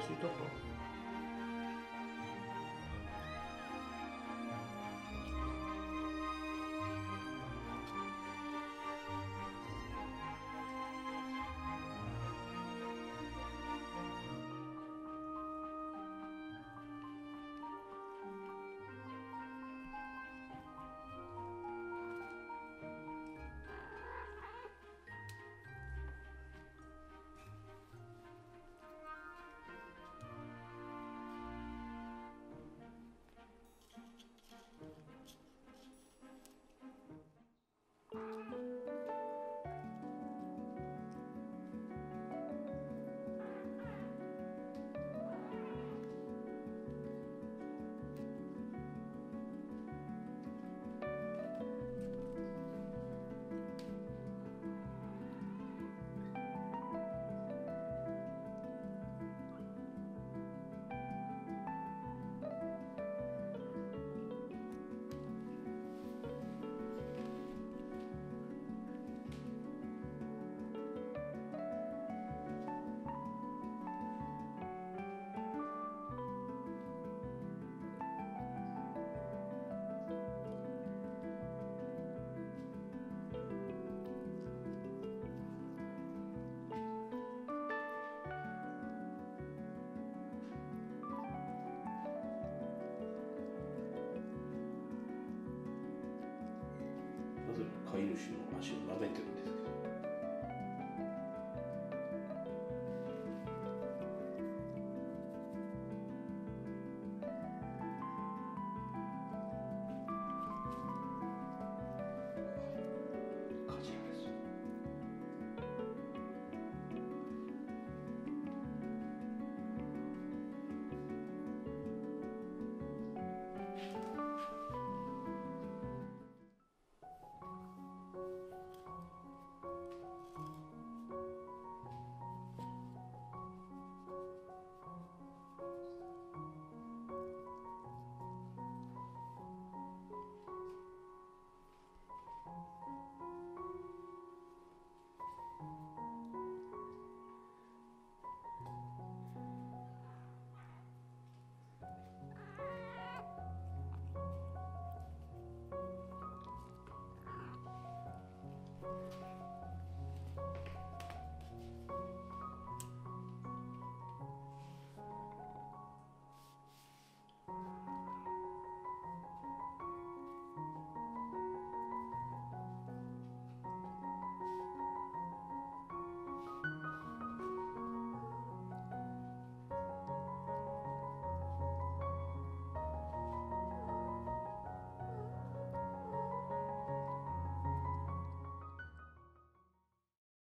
così dopo. Kayın üşüyor, aşırı lavanta